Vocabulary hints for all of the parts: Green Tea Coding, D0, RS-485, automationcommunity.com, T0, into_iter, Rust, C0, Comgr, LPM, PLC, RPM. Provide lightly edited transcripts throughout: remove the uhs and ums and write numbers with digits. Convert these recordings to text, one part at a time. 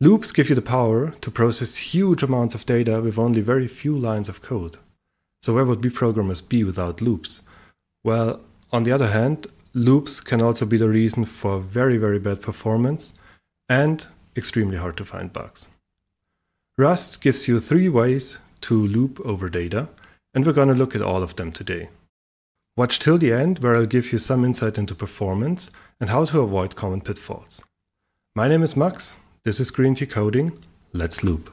Loops give you the power to process huge amounts of data with only very few lines of code. So where would we programmers be without loops? Well, on the other hand, loops can also be the reason for very, very bad performance and extremely hard to find bugs. Rust gives you 3 ways to loop over data, and we're going to look at all of them today. Watch till the end, where I'll give you some insight into performance and how to avoid common pitfalls. My name is Max, this is Green Tea Coding, let's loop.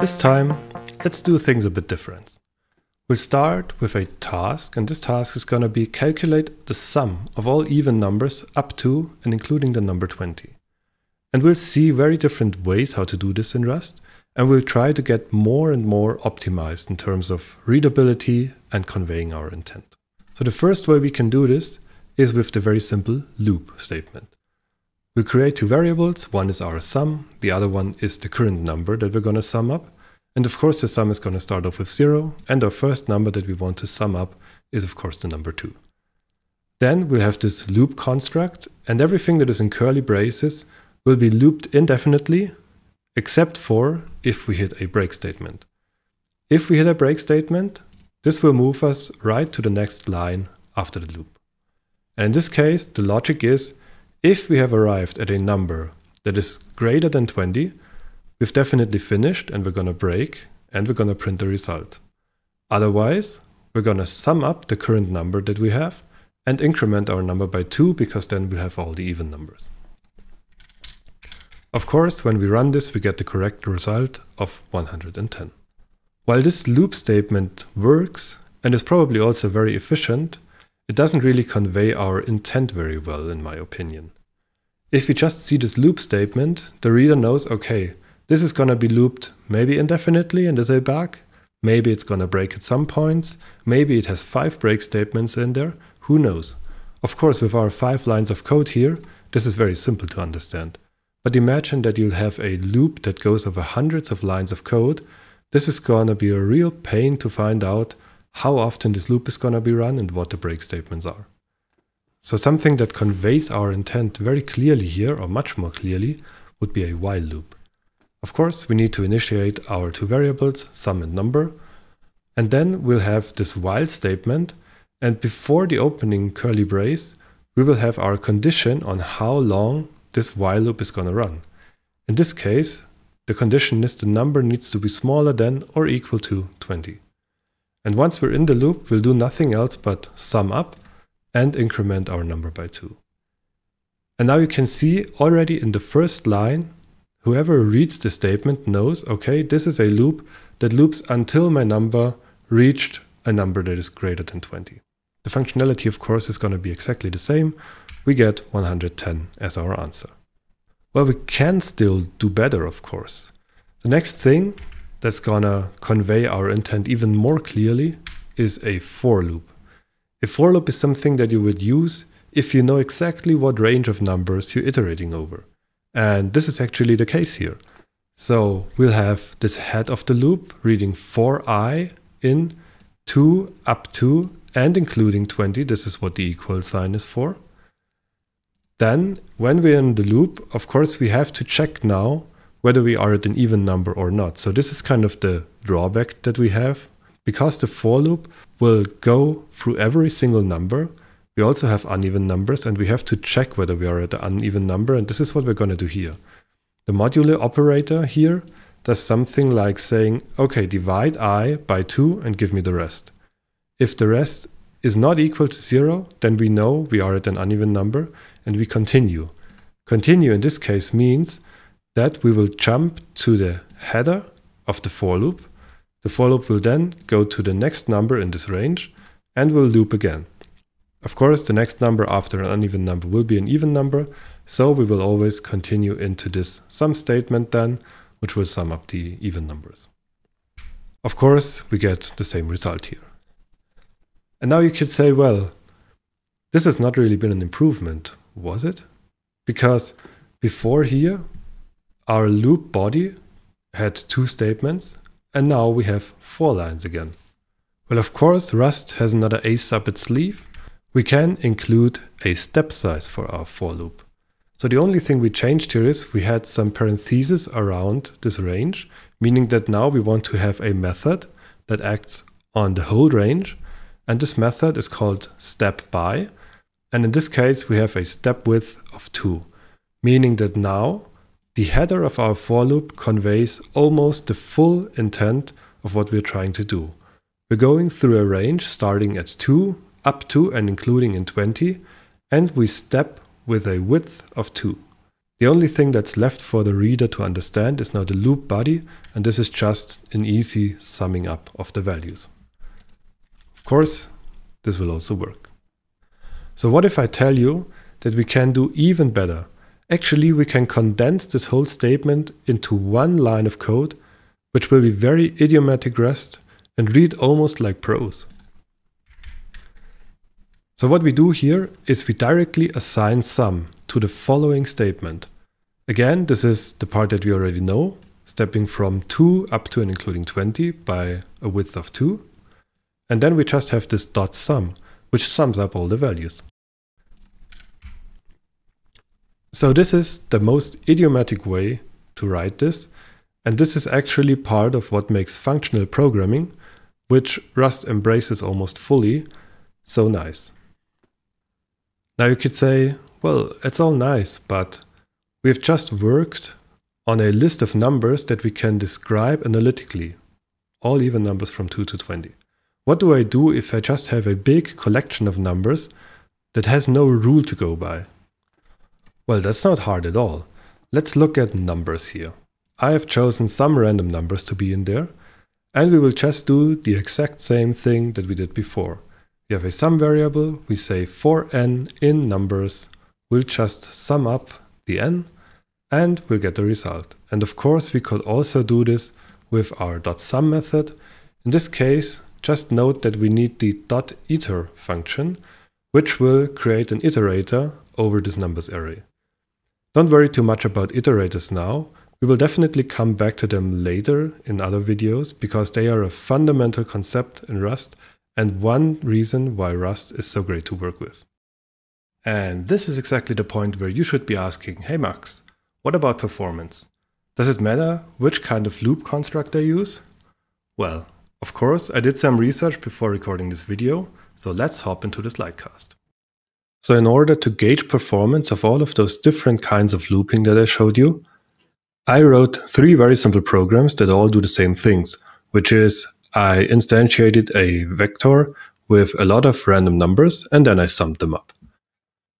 This time, let's do things a bit different. We'll start with a task, and this task is going to be calculate the sum of all even numbers up to and including the number 20. And we'll see very different ways how to do this in Rust, and we'll try to get more and more optimized in terms of readability and conveying our intent. So the first way we can do this is with the very simple loop statement. We'll create 2 variables, one is our sum, the other one is the current number that we're going to sum up. And of course the sum is going to start off with 0, and our first number that we want to sum up is of course the number 2. Then we'll have this loop construct, and everything that is in curly braces will be looped indefinitely, except for if we hit a break statement. If we hit a break statement, this will move us right to the next line after the loop. And in this case, the logic is, if we have arrived at a number that is greater than 20, we've definitely finished, and we're going to break, and we're going to print the result. Otherwise, we're going to sum up the current number that we have and increment our number by 2, because then we'll have all the even numbers. Of course, when we run this, we get the correct result of 110. While this loop statement works and is probably also very efficient, it doesn't really convey our intent very well, in my opinion. If we just see this loop statement, the reader knows, okay, this is going to be looped maybe indefinitely and is a bug, maybe it's going to break at some points, maybe it has 5 break statements in there, who knows. Of course, with our 5 lines of code here, this is very simple to understand. But imagine that you'll have a loop that goes over hundreds of lines of code. This is going to be a real pain to find out how often this loop is going to be run and what the break statements are. So something that conveys our intent very clearly here, or much more clearly, would be a while loop. Of course, we need to initiate our 2 variables, sum and number, and then we'll have this while statement, and before the opening curly brace, we will have our condition on how long this while loop is going to run. In this case, the condition is the number needs to be smaller than or equal to 20. And once we're in the loop, we'll do nothing else but sum up and increment our number by 2. And now you can see already in the first line, whoever reads the statement knows, okay, this is a loop that loops until my number reached a number that is greater than 20. The functionality, of course, is going to be exactly the same. We get 110 as our answer. Well, we can still do better, of course. The next thing that's going to convey our intent even more clearly is a for loop. A for loop is something that you would use if you know exactly what range of numbers you're iterating over. And this is actually the case here. So we'll have this head of the loop reading for I in 2 up to and including 20. This is what the equal sign is for. Then when we're in the loop, of course, we have to check now whether we are at an even number or not. So this is kind of the drawback that we have. Because the for loop will go through every single number, we also have uneven numbers, and we have to check whether we are at an uneven number, and this is what we're going to do here. The modulo operator here does something like saying, okay, divide I by 2 and give me the rest. If the rest is not equal to 0, then we know we are at an uneven number, and we continue. Continue in this case means that we will jump to the header of the for loop. The for loop will then go to the next number in this range and will loop again. Of course, the next number after an uneven number will be an even number, so we will always continue into this sum statement then, which will sum up the even numbers. Of course, we get the same result here. And now you could say, well, this has not really been an improvement, was it? Because before here, our loop body had 2 statements, and now we have 4 lines again. Well, of course, Rust has another ace up its sleeve. We can include a step size for our for loop. So the only thing we changed here is we had some parentheses around this range, meaning that now we want to have a method that acts on the whole range. And this method is called step by. And in this case, we have a step width of 2, meaning that now the header of our for loop conveys almost the full intent of what we're trying to do. We're going through a range starting at 2 up to and including in 20, and we step with a width of 2. The only thing that's left for the reader to understand is now the loop body, and this is just an easy summing up of the values. Of course, this will also work. So what if I tell you that we can do even better? Actually, we can condense this whole statement into one line of code, which will be very idiomatic Rust and read almost like prose. So what we do here is we directly assign sum to the following statement. Again, this is the part that we already know, stepping from 2 up to and including 20 by a width of 2. And then we just have this dot sum, which sums up all the values. So this is the most idiomatic way to write this. And this is actually part of what makes functional programming, which Rust embraces almost fully, so nice. Now you could say, well, it's all nice, but we've just worked on a list of numbers that we can describe analytically, all even numbers from 2 to 20. What do I do if I just have a big collection of numbers that has no rule to go by? Well, that's not hard at all. Let's look at numbers here. I have chosen some random numbers to be in there, and we will just do the exact same thing that we did before. We have a sum variable, we say for n in numbers, we'll just sum up the n, and we'll get the result. And of course, we could also do this with our .sum method. In this case, just note that we need the .iter function, which will create an iterator over this numbers array. Don't worry too much about iterators now. We will definitely come back to them later in other videos because they are a fundamental concept in Rust and one reason why Rust is so great to work with. And this is exactly the point where you should be asking, hey Max, what about performance? Does it matter which kind of loop construct I use? Well, of course, I did some research before recording this video, so let's hop into the slidecast. So in order to gauge performance of all of those different kinds of looping that I showed you, I wrote 3 very simple programs that all do the same things, which is I instantiated a vector with a lot of random numbers and then I summed them up.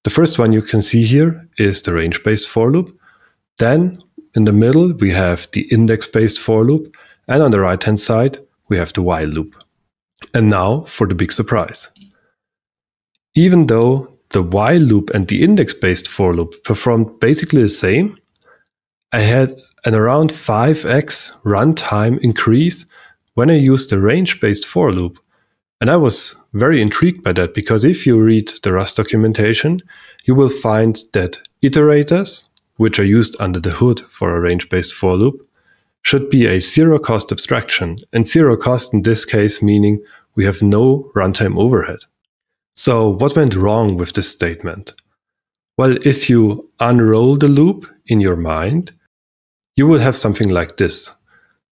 The first one you can see here is the range-based for loop. Then in the middle we have the index-based for loop, and on the right-hand side we have the while loop. And now for the big surprise. Even though the while loop and the index-based for loop performed basically the same, I had an around 5x runtime increase when I used the range-based for loop. And I was very intrigued by that because if you read the Rust documentation, you will find that iterators, which are used under the hood for a range-based for loop, should be a zero-cost abstraction. And zero-cost in this case meaning we have no runtime overhead. So what went wrong with this statement? Well, if you unroll the loop in your mind, you will have something like this.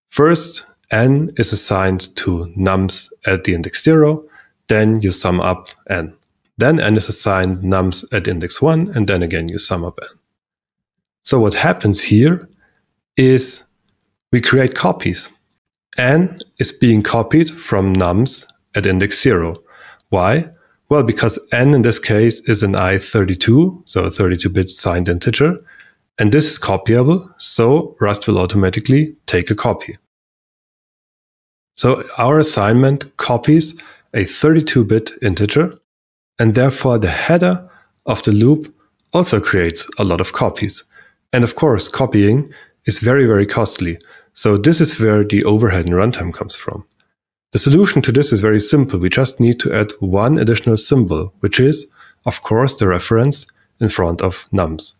First, n is assigned to nums at the index 0, then you sum up n. Then n is assigned nums at index 1, and then again you sum up n. So what happens here is we create copies. n is being copied from nums at index 0. Why? Well, because n in this case is an i32, so a 32-bit signed integer, and this is copyable, so Rust will automatically take a copy. So our assignment copies a 32-bit integer, and therefore the header of the loop also creates a lot of copies. And of course, copying is very, very costly. So this is where the overhead in runtime comes from. The solution to this is very simple. We just need to add one additional symbol, which is, of course, the reference in front of nums.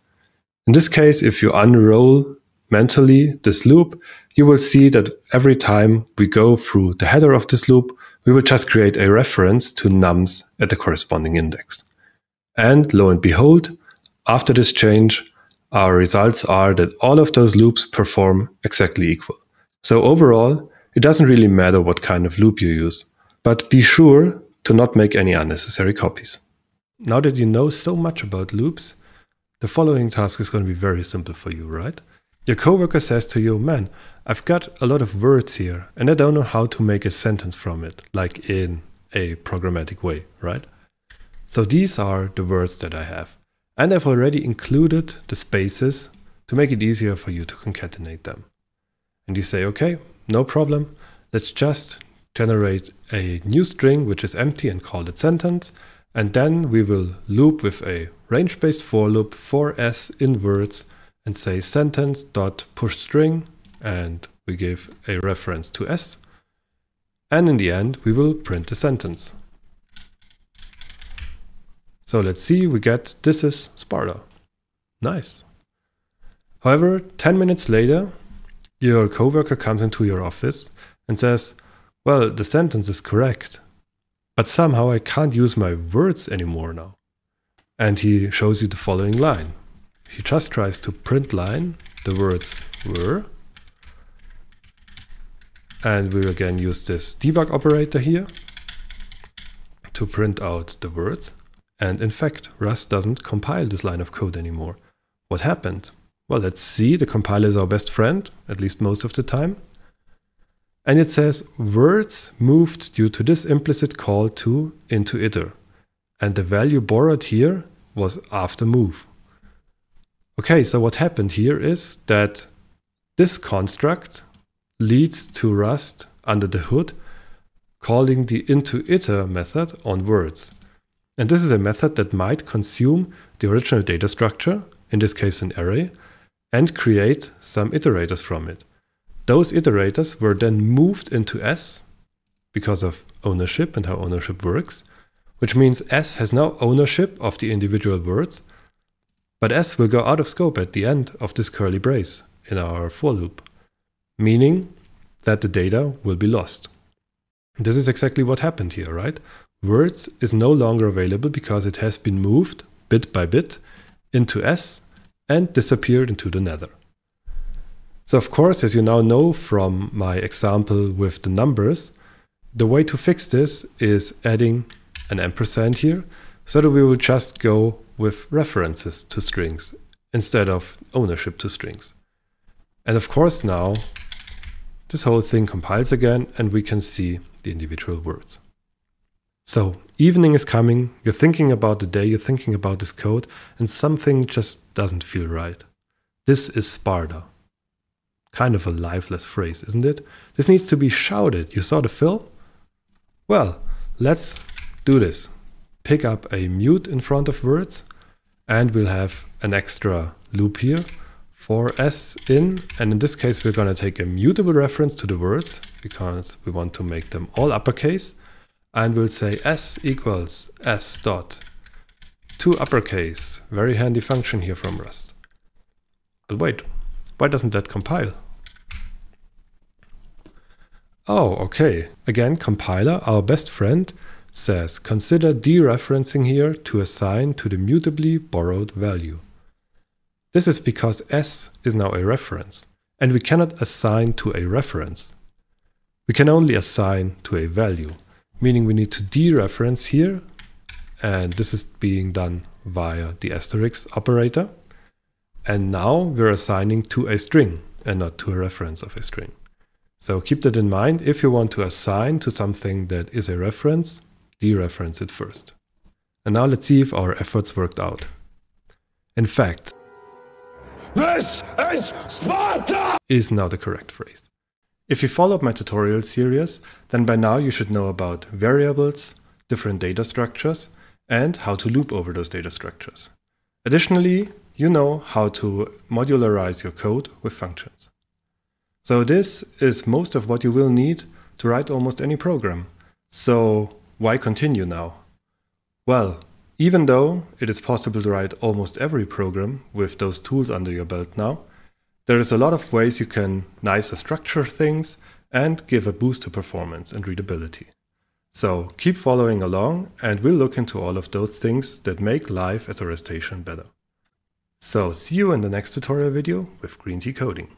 In this case, if you unroll mentally this loop, you will see that every time we go through the header of this loop, we will just create a reference to nums at the corresponding index. And lo and behold, after this change, our results are that all of those loops perform exactly equal. So overall, it doesn't really matter what kind of loop you use, but be sure to not make any unnecessary copies. Now that you know so much about loops, the following task is going to be very simple for you, right? Your coworker says to you, man, I've got a lot of words here and I don't know how to make a sentence from it, like in a programmatic way, right? So these are the words that I have. And I've already included the spaces to make it easier for you to concatenate them. And you say, okay, no problem. Let's just generate a new string, which is empty, and call it sentence. And then we will loop with a range-based for loop for s in words and say sentence.pushString, and we give a reference to s. And in the end, we will print the sentence. So let's see, we get this is Sparta. Nice. However, 10 minutes later, your coworker comes into your office and says, well, the sentence is correct, but somehow I can't use my words anymore now. And he shows you the following line. He just tries to print line, the words were, and we'll again use this debug operator here to print out the words. And in fact, Rust doesn't compile this line of code anymore. What happened? Well, let's see, the compiler is our best friend, at least most of the time. And it says words moved due to this implicit call to into_iter. And the value borrowed here was after move. Okay, so what happened here is that this construct leads to Rust under the hood calling the into_iter method on words. And this is a method that might consume the original data structure, in this case an array, and create some iterators from it. Those iterators were then moved into S because of ownership and how ownership works, which means S has now ownership of the individual words, but S will go out of scope at the end of this curly brace in our for loop, meaning that the data will be lost. This is exactly what happened here, right? Words is no longer available because it has been moved bit by bit into S and disappeared into the nether. So of course, as you now know from my example with the numbers, the way to fix this is adding an ampersand here, so that we will just go with references to strings instead of ownership to strings. And of course now, this whole thing compiles again and we can see the individual words. So evening is coming, you're thinking about the day, you're thinking about this code, and something just doesn't feel right. This is Sparta. Kind of a lifeless phrase, isn't it? This needs to be shouted. You saw the fill? Well, let's do this. Pick up a mute in front of words, and we'll have an extra loop here for s in, and in this case we're going to take a mutable reference to the words because we want to make them all uppercase, and we'll say s equals s dot to uppercase. Very handy function here from Rust. But wait. Why doesn't that compile? Oh, okay. Again, compiler, our best friend, says consider dereferencing here to assign to the mutably borrowed value. This is because S is now a reference, and we cannot assign to a reference. We can only assign to a value, meaning we need to dereference here, and this is being done via the asterisk operator. And now we're assigning to a string and not to a reference of a string. So keep that in mind. If you want to assign to something that is a reference, dereference it first. And now let's see if our efforts worked out. In fact, this is Sparta! Is now the correct phrase. If you followed my tutorial series, then by now you should know about variables, different data structures, and how to loop over those data structures. Additionally, you know how to modularize your code with functions. So this is most of what you will need to write almost any program. So why continue now? Well, even though it is possible to write almost every program with those tools under your belt now, There is a lot of ways you can nicer structure things and give a boost to performance and readability. So keep following along and we'll look into all of those things that make life as a REST station better. So see you in the next tutorial video with Green Tea Coding.